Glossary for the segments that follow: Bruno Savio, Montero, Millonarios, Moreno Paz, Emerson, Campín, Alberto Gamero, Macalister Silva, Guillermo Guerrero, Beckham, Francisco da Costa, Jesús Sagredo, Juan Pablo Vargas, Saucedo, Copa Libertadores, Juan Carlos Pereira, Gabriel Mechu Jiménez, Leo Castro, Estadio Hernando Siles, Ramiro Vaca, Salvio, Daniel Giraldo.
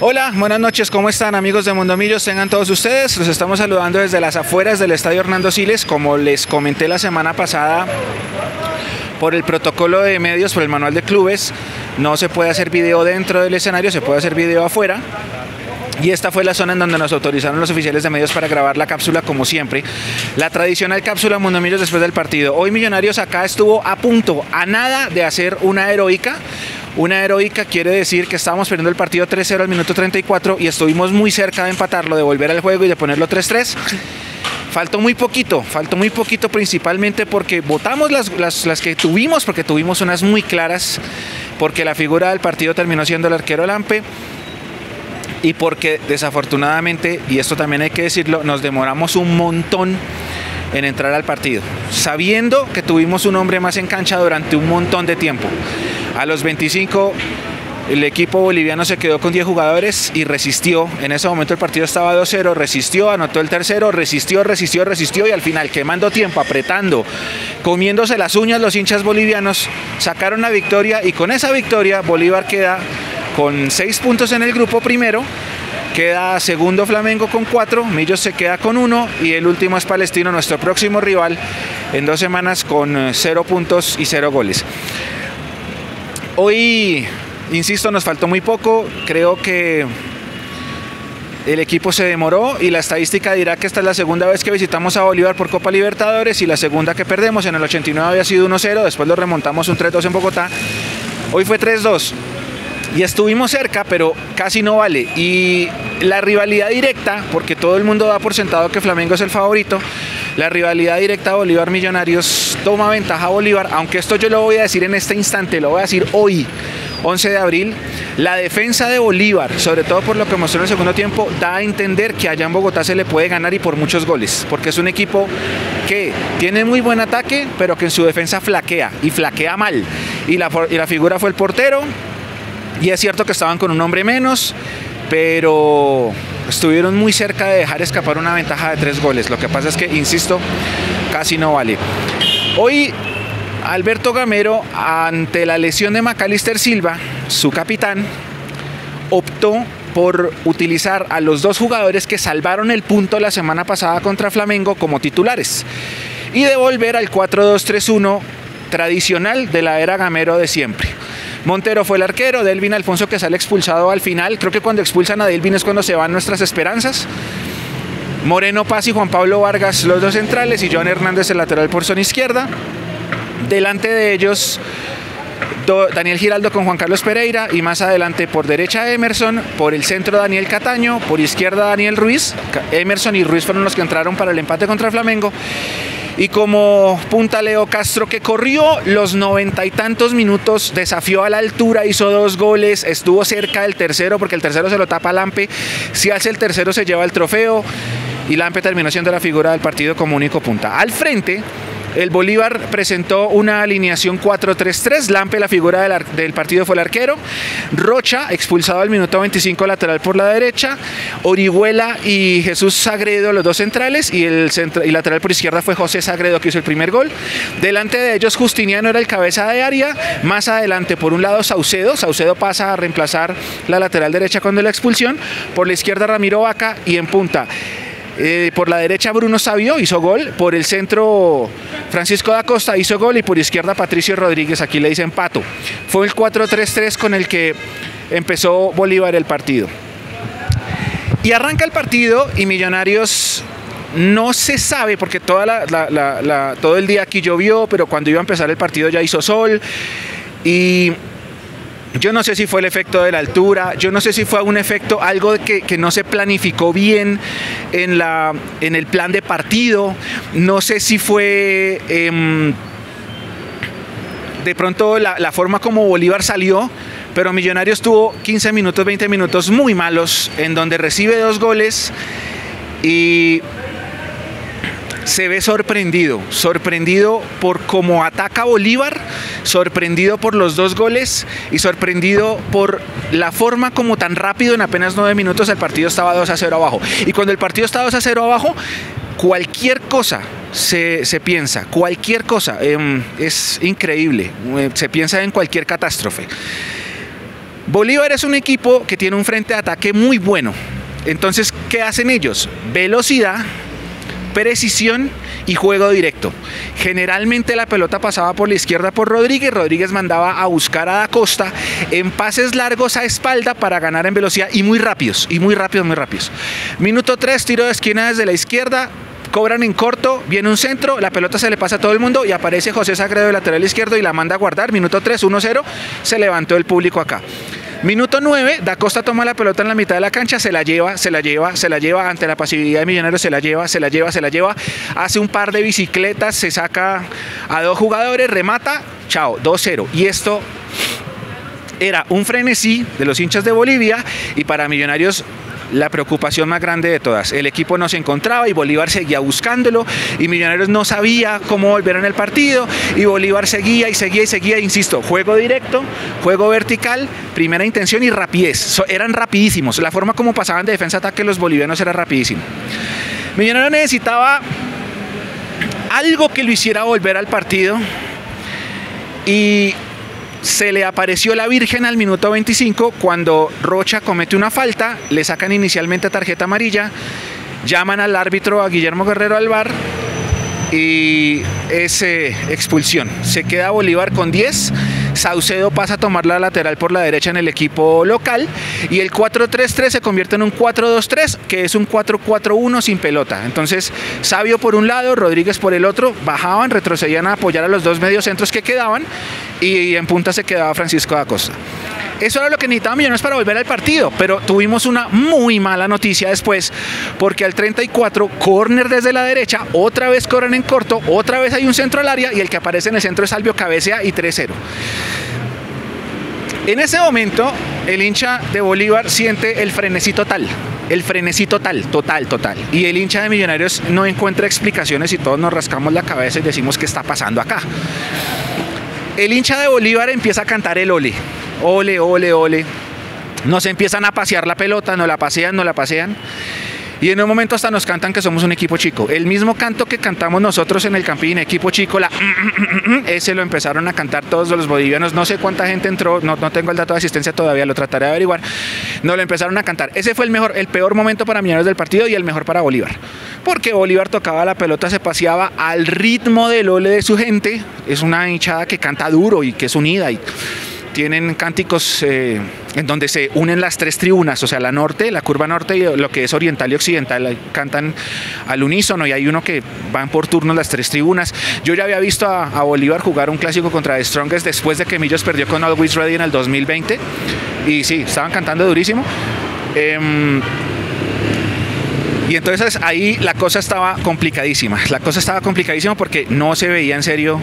Hola, buenas noches, ¿cómo están amigos de Mundo Millos? Tengan todos ustedes, los estamos saludando desde las afueras del Estadio Hernando Siles. Como les comenté la semana pasada, por el protocolo de medios, por el manual de clubes, no se puede hacer video dentro del escenario, se puede hacer video afuera. Y esta fue la zona en donde nos autorizaron los oficiales de medios para grabar la cápsula, como siempre. La tradicional cápsula Mundo Millos después del partido. Hoy Millonarios acá estuvo a punto, a nada de hacer una heroica. Una heroica quiere decir que estábamos perdiendo el partido 3-0 al minuto 34 y estuvimos muy cerca de empatarlo, de volver al juego y de ponerlo 3-3. Faltó muy poquito principalmente porque votamos las que tuvimos, porque tuvimos unas muy claras, porque la figura del partido terminó siendo el arquero Lampe. Y porque desafortunadamente, y esto también hay que decirlo, nos demoramos un montón en entrar al partido, sabiendo que tuvimos un hombre más en cancha durante un montón de tiempo. A los 25 el equipo boliviano se quedó con 10 jugadores y resistió. En ese momento el partido estaba 2-0, resistió, anotó el tercero, resistió y al final, quemando tiempo, apretando, comiéndose las uñas los hinchas bolivianos, sacaron la victoria y con esa victoria Bolívar queda con 6 puntos en el grupo primero, queda segundo Flamengo con 4, Millos se queda con 1 y el último es Palestino, nuestro próximo rival, en 2 semanas con 0 puntos y 0 goles. Hoy, insisto, nos faltó muy poco, creo que el equipo se demoró y la estadística dirá que esta es la segunda vez que visitamos a Bolívar por Copa Libertadores y la segunda que perdemos. En el 89 había sido 1-0, después lo remontamos un 3-2 en Bogotá, hoy fue 3-2. Y estuvimos cerca, pero casi no vale. Y la rivalidad directa, porque todo el mundo da por sentado que Flamengo es el favorito, la rivalidad directa Bolívar-Millonarios toma ventaja a Bolívar, aunque esto yo lo voy a decir en este instante, lo voy a decir hoy, 11 de abril. La defensa de Bolívar, sobre todo por lo que mostró en el segundo tiempo, da a entender que allá en Bogotá se le puede ganar y por muchos goles, porque es un equipo que tiene muy buen ataque, pero que en su defensa flaquea, y flaquea mal. Y la figura fue el portero. Y es cierto que estaban con un hombre menos, pero estuvieron muy cerca de dejar escapar una ventaja de 3 goles. Lo que pasa es que, insisto, casi no vale. Hoy Alberto Gamero, ante la lesión de Macalister Silva, su capitán, optó por utilizar a los 2 jugadores que salvaron el punto la semana pasada contra Flamengo como titulares y devolver al 4-2-3-1 tradicional de la era Gamero de siempre. Montero fue el arquero, Delvin Alfonso, que sale expulsado al final. Creo que cuando expulsan a Delvin es cuando se van nuestras esperanzas. Moreno Paz y Juan Pablo Vargas, los 2 centrales, y John Hernández, el lateral por zona izquierda. Delante de ellos, Daniel Giraldo con Juan Carlos Pereira, y más adelante por derecha Emerson, por el centro Daniel Cataño, por izquierda Daniel Ruiz. Emerson y Ruiz fueron los que entraron para el empate contra Flamengo. Y como punta Leo Castro, que corrió los 90 y tantos minutos, desafió a la altura, hizo 2 goles, estuvo cerca del tercero porque el tercero se lo tapa a Lampe. Si hace el tercero se lleva el trofeo y Lampe terminó siendo la figura del partido como único punta. Al frente, el Bolívar presentó una alineación 4-3-3, Lampe la figura del partido fue el arquero, Rocha expulsado al minuto 25 lateral por la derecha, Orihuela y Jesús Sagredo los 2 centrales y el lateral por izquierda fue José Sagredo, que hizo el primer gol. Delante de ellos Justiniano era el cabeza de área, más adelante por un lado Saucedo pasa a reemplazar la lateral derecha cuando la expulsión, por la izquierda Ramiro Vaca y en punta. Por la derecha Bruno Savio hizo gol, por el centro Francisco da Costa hizo gol y por izquierda Patricio Rodríguez, aquí le dicen Pato. Fue el 4-3-3 con el que empezó Bolívar el partido. Y arranca el partido y Millonarios no se sabe, porque todo el día aquí llovió, pero cuando iba a empezar el partido ya hizo sol y... yo no sé si fue el efecto de la altura, yo no sé si fue un efecto, algo que no se planificó bien en el plan de partido, no sé si fue de pronto la forma como Bolívar salió, pero Millonarios tuvo 15 minutos, 20 minutos muy malos, en donde recibe 2 goles y... se ve sorprendido por cómo ataca Bolívar, sorprendido por los 2 goles y sorprendido por la forma como tan rápido en apenas 9 minutos el partido estaba 2-0 abajo. Y cuando el partido está 2-0 abajo, cualquier cosa se piensa, cualquier cosa, es increíble, se piensa en cualquier catástrofe. Bolívar es un equipo que tiene un frente de ataque muy bueno. Entonces, ¿qué hacen ellos? Velocidad, precisión y juego directo. Generalmente la pelota pasaba por la izquierda por Rodríguez. Rodríguez mandaba a buscar a Da Costa en pases largos a espalda para ganar en velocidad y muy rápidos. Minuto 3, tiro de esquina desde la izquierda. Cobran en corto, viene un centro, la pelota se le pasa a todo el mundo y aparece José Sagredo de lateral izquierdo y la manda a guardar. Minuto 3, 1-0, se levantó el público acá. Minuto 9, Da Costa toma la pelota en la mitad de la cancha, se la lleva, ante la pasividad de Millonarios, se la lleva, hace un par de bicicletas, se saca a dos jugadores, remata, chao, 2-0. Y esto era un frenesí de los hinchas de Bolivia y para Millonarios la preocupación más grande de todas. El equipo no se encontraba y Bolívar seguía buscándolo y Millonarios no sabía cómo volver en el partido y Bolívar seguía. Insisto, juego directo, juego vertical, primera intención y rapidez. Eran rapidísimos. La forma como pasaban de defensa a ataque los bolivianos era rapidísimo. Millonarios necesitaba algo que lo hiciera volver al partido y se le apareció la Virgen al minuto 25 cuando Rocha comete una falta, le sacan inicialmente tarjeta amarilla, llaman al árbitro, a Guillermo Guerrero, al VAR y es expulsión. Se queda Bolívar con 10, Saucedo pasa a tomar la lateral por la derecha en el equipo local y el 4-3-3 se convierte en un 4-2-3 que es un 4-4-1 sin pelota. Entonces Savio por un lado, Rodríguez por el otro, bajaban, retrocedían a apoyar a los dos mediocentros que quedaban y en punta se quedaba Francisco da Costa. Eso era lo que necesitaba Millonarios para volver al partido, pero tuvimos una muy mala noticia después, porque al 34, córner desde la derecha, otra vez corren en corto, otra vez hay un centro al área y el que aparece en el centro es Salvio, cabecea y 3-0. En ese momento, el hincha de Bolívar siente el frenesí total. El frenesí total. Y el hincha de Millonarios no encuentra explicaciones y todos nos rascamos la cabeza y decimos ¿qué está pasando acá? El hincha de Bolívar empieza a cantar el ole. Ole, ole, ole. Nos empiezan a pasear la pelota, nos la pasean. Y en un momento hasta nos cantan que somos un equipo chico. El mismo canto que cantamos nosotros en el Campín, equipo chico, ese lo empezaron a cantar todos los bolivianos. No sé cuánta gente entró, no tengo el dato de asistencia todavía, lo trataré de averiguar. No lo empezaron a cantar. Ese fue el peor momento para Millonarios del partido y el mejor para Bolívar. Porque Bolívar tocaba la pelota, se paseaba al ritmo del ole de su gente. Es una hinchada que canta duro y que es unida y tienen cánticos en donde se unen las tres tribunas, o sea, la norte, la curva norte y lo que es oriental y occidental, cantan al unísono y hay uno que van por turnos las tres tribunas. Yo ya había visto a Bolívar jugar un clásico contra The Strongest después de que Millos perdió con Always Ready en el 2020 y sí, estaban cantando durísimo. Y entonces ahí la cosa estaba complicadísima, porque no se veía en serio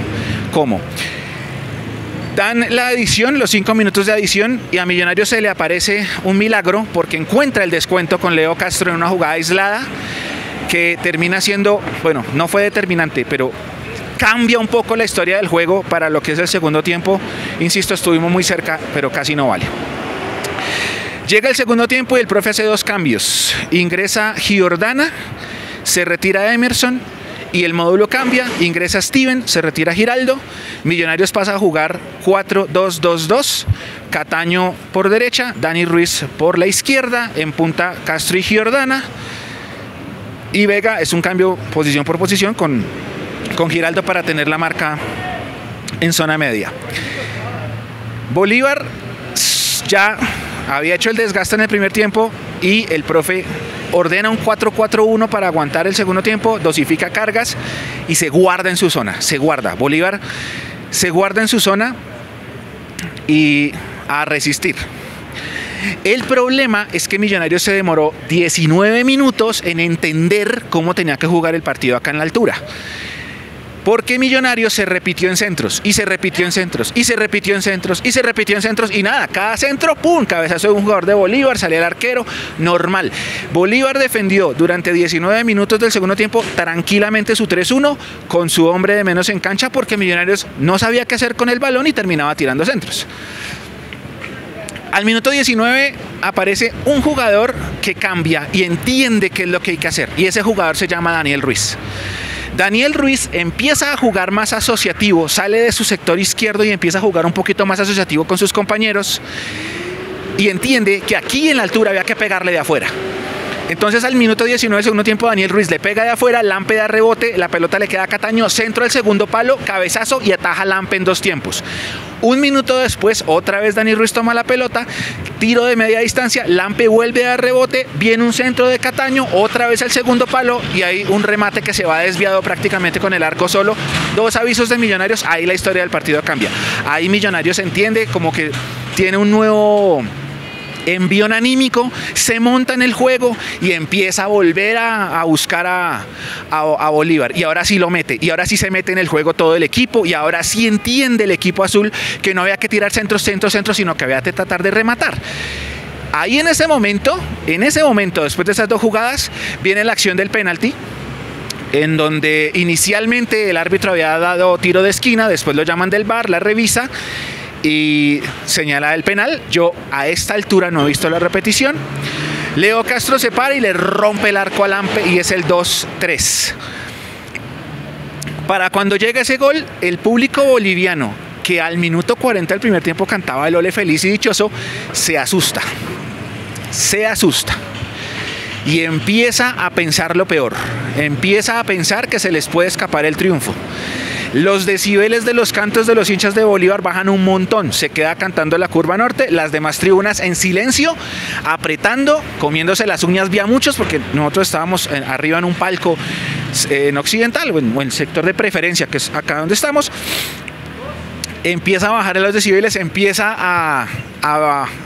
cómo. Dan la adición, los 5 minutos de adición y a Millonarios se le aparece un milagro porque encuentra el descuento con Leo Castro en una jugada aislada que termina siendo, bueno, no fue determinante, pero cambia un poco la historia del juego para lo que es el segundo tiempo. Insisto, estuvimos muy cerca, pero casi no vale. Llega el segundo tiempo y el profe hace 2 cambios. Ingresa Giordana, se retira Emerson y el módulo cambia, ingresa Steven, se retira Giraldo, Millonarios pasa a jugar 4-2-2-2, Cataño por derecha, Dani Ruiz por la izquierda, en punta Castro y Giordana, y Vega es un cambio posición por posición con Giraldo para tener la marca en zona media. Bolívar ya había hecho el desgaste en el primer tiempo y el profe ordena un 4-4-1 para aguantar el segundo tiempo, dosifica cargas y se guarda en su zona, Bolívar se guarda en su zona y a resistir. El problema es que Millonarios se demoró 19 minutos en entender cómo tenía que jugar el partido acá en la altura. Porque Millonarios se repitió en centros, y nada, cada centro, ¡pum!, cabezazo de un jugador de Bolívar, salía el arquero, normal. Bolívar defendió durante 19 minutos del segundo tiempo tranquilamente su 3-1 con su hombre de menos en cancha porque Millonarios no sabía qué hacer con el balón y terminaba tirando centros. Al minuto 19 aparece un jugador que cambia y entiende qué es lo que hay que hacer y ese jugador se llama Daniel Ruiz. Daniel Ruiz empieza a jugar más asociativo, sale de su sector izquierdo y empieza a jugar un poquito más asociativo con sus compañeros y entiende que aquí en la altura había que pegarle de afuera. Entonces al minuto 19 segundo tiempo Daniel Ruiz le pega de afuera, Lampe da rebote, la pelota le queda a Cataño, centro al segundo palo, cabezazo y ataja Lampe en dos tiempos. Un minuto después otra vez Daniel Ruiz toma la pelota, tiro de media distancia, Lampe vuelve a dar rebote, viene un centro de Cataño, otra vez al segundo palo y hay un remate que se va desviado prácticamente con el arco solo. Dos avisos de Millonarios, ahí la historia del partido cambia. Ahí Millonarios entiende como que tiene un nuevo envión anímico, se monta en el juego y empieza a volver a buscar a Bolívar, y ahora sí lo mete, y ahora sí se mete en el juego todo el equipo, y ahora sí entiende el equipo azul que no había que tirar centros, sino que había que tratar de rematar. Ahí en ese momento, después de esas dos jugadas, viene la acción del penalti, en donde inicialmente el árbitro había dado tiro de esquina, después lo llaman del VAR, la revisa y señala el penal. Yo a esta altura no he visto la repetición. Leo Castro se para y le rompe el arco a Lampe y es el 2-3. Para cuando llega ese gol, el público boliviano, que al minuto 40 del primer tiempo cantaba el ole feliz y dichoso, se asusta. Se asusta. Y empieza a pensar lo peor. Empieza a pensar que se les puede escapar el triunfo. Los decibeles de los cantos de los hinchas de Bolívar bajan un montón, se queda cantando la curva norte, las demás tribunas en silencio, apretando, comiéndose las uñas, vi a muchos, porque nosotros estábamos arriba en un palco en Occidental, o en el sector de preferencia, que es acá donde estamos. Empieza a bajar en los decibeles, empieza a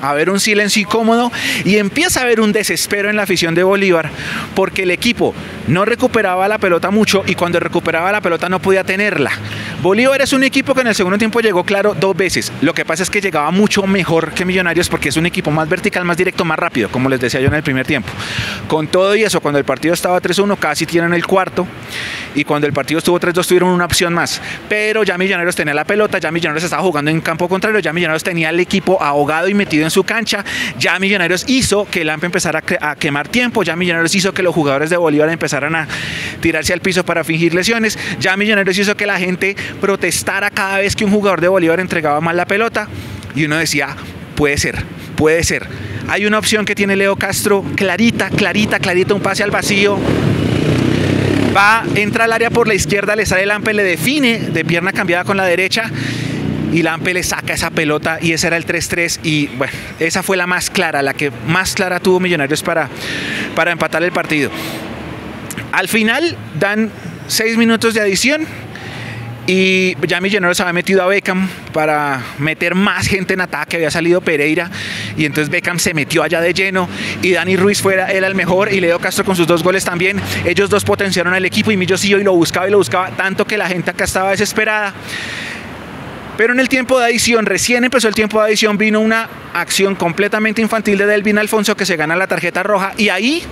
haber un silencio incómodo y empieza a haber un desespero en la afición de Bolívar, porque el equipo no recuperaba la pelota mucho y cuando recuperaba la pelota no podía tenerla. Bolívar es un equipo que en el segundo tiempo llegó claro dos veces, lo que pasa es que llegaba mucho mejor que Millonarios porque es un equipo más vertical, más directo, más rápido, como les decía yo en el primer tiempo. Con todo y eso, cuando el partido estaba 3-1 casi tienen el cuarto, y cuando el partido estuvo 3-2 tuvieron una opción más, pero ya Millonarios tenía la pelota, ya Millonarios estaba jugando en campo contrario, ya Millonarios tenía el equipo ahogado y metido en su cancha, ya Millonarios hizo que el Lampe empezara a quemar tiempo, ya Millonarios hizo que los jugadores de Bolívar empezaran a tirarse al piso para fingir lesiones, ya Millonarios hizo que la gente protestara cada vez que un jugador de Bolívar entregaba mal la pelota, y uno decía, puede ser, puede ser. Hay una opción que tiene Leo Castro, clarita, clarita, clarita, un pase al vacío. Va, entra al área por la izquierda, le sale Lampe, le define de pierna cambiada con la derecha y Lampe le saca esa pelota y ese era el 3-3 y bueno, esa fue la más clara, la que más clara tuvo Millonarios para empatar el partido. Al final dan 6 minutos de adición y ya Millonarios había metido a Beckham para meter más gente en ataque, había salido Pereira y entonces Beckham se metió allá de lleno y Dani Ruiz era el mejor y Leo Castro con sus dos goles también, ellos dos potenciaron al equipo y Millos y lo buscaba y lo buscaba, tanto que la gente acá estaba desesperada. Pero en el tiempo de adición, recién empezó el tiempo de adición, vino una acción completamente infantil de Delvin Alfonso que se gana la tarjeta roja y ahí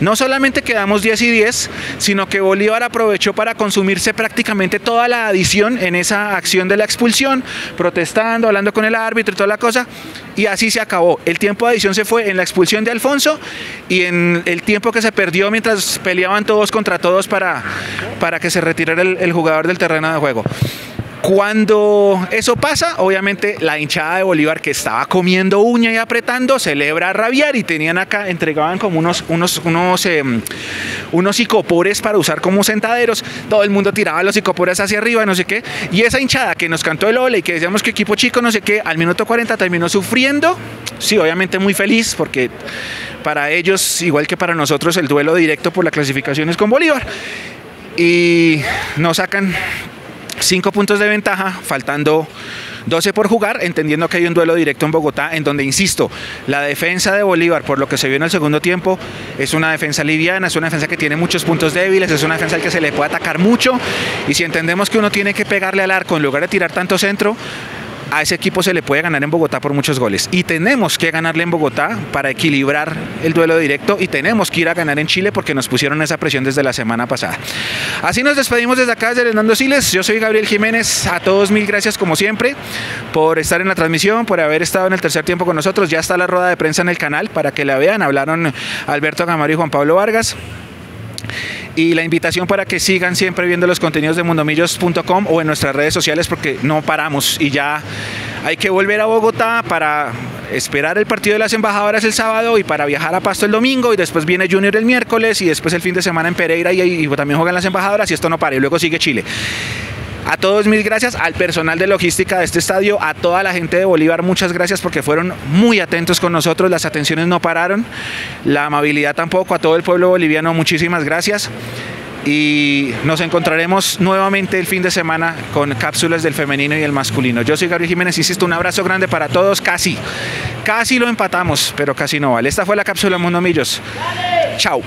no solamente quedamos 10-10, sino que Bolívar aprovechó para consumirse prácticamente toda la adición en esa acción de la expulsión, protestando, hablando con el árbitro y toda la cosa, y así se acabó. El tiempo de adición se fue en la expulsión de Alfonso y en el tiempo que se perdió mientras peleaban todos contra todos para que se retirara el jugador del terreno de juego. Cuando eso pasa, obviamente la hinchada de Bolívar, que estaba comiendo uña y apretando, celebra a rabiar y tenían acá, entregaban como unos icopores para usar como sentaderos, todo el mundo tiraba los icopores hacia arriba, no sé qué, y esa hinchada que nos cantó el ole y que decíamos que equipo chico, no sé qué, al minuto 40 terminó sufriendo, sí, obviamente muy feliz, porque para ellos, igual que para nosotros, el duelo directo por la clasificación es con Bolívar, y nos sacan 5 puntos de ventaja, faltando 12 por jugar, entendiendo que hay un duelo directo en Bogotá, en donde, insisto, la defensa de Bolívar, por lo que se vio en el segundo tiempo, es una defensa liviana, es una defensa que tiene muchos puntos débiles, es una defensa al que se le puede atacar mucho, y si entendemos que uno tiene que pegarle al arco en lugar de tirar tanto centro, a ese equipo se le puede ganar en Bogotá por muchos goles, y tenemos que ganarle en Bogotá para equilibrar el duelo directo, y tenemos que ir a ganar en Chile porque nos pusieron esa presión desde la semana pasada. Así nos despedimos desde acá, desde Hernando Siles. Yo soy Gabriel Jiménez, a todos mil gracias como siempre por estar en la transmisión, por haber estado en el tercer tiempo con nosotros. Ya está la rueda de prensa en el canal para que la vean, hablaron Alberto Gamero y Juan Pablo Vargas, y la invitación para que sigan siempre viendo los contenidos de mundomillos.com o en nuestras redes sociales, porque no paramos y ya hay que volver a Bogotá para esperar el partido de las embajadoras el sábado y para viajar a Pasto el domingo, y después viene Junior el miércoles y después el fin de semana en Pereira y también juegan las embajadoras, y esto no para, y luego sigue Chile. A todos mil gracias, al personal de logística de este estadio, a toda la gente de Bolívar, muchas gracias porque fueron muy atentos con nosotros, las atenciones no pararon, la amabilidad tampoco, a todo el pueblo boliviano muchísimas gracias, y nos encontraremos nuevamente el fin de semana con cápsulas del femenino y el masculino. Yo soy Gabriel Jiménez, insisto, un abrazo grande para todos, casi lo empatamos, pero casi no vale. Esta fue la cápsula Mundo Millos, chao.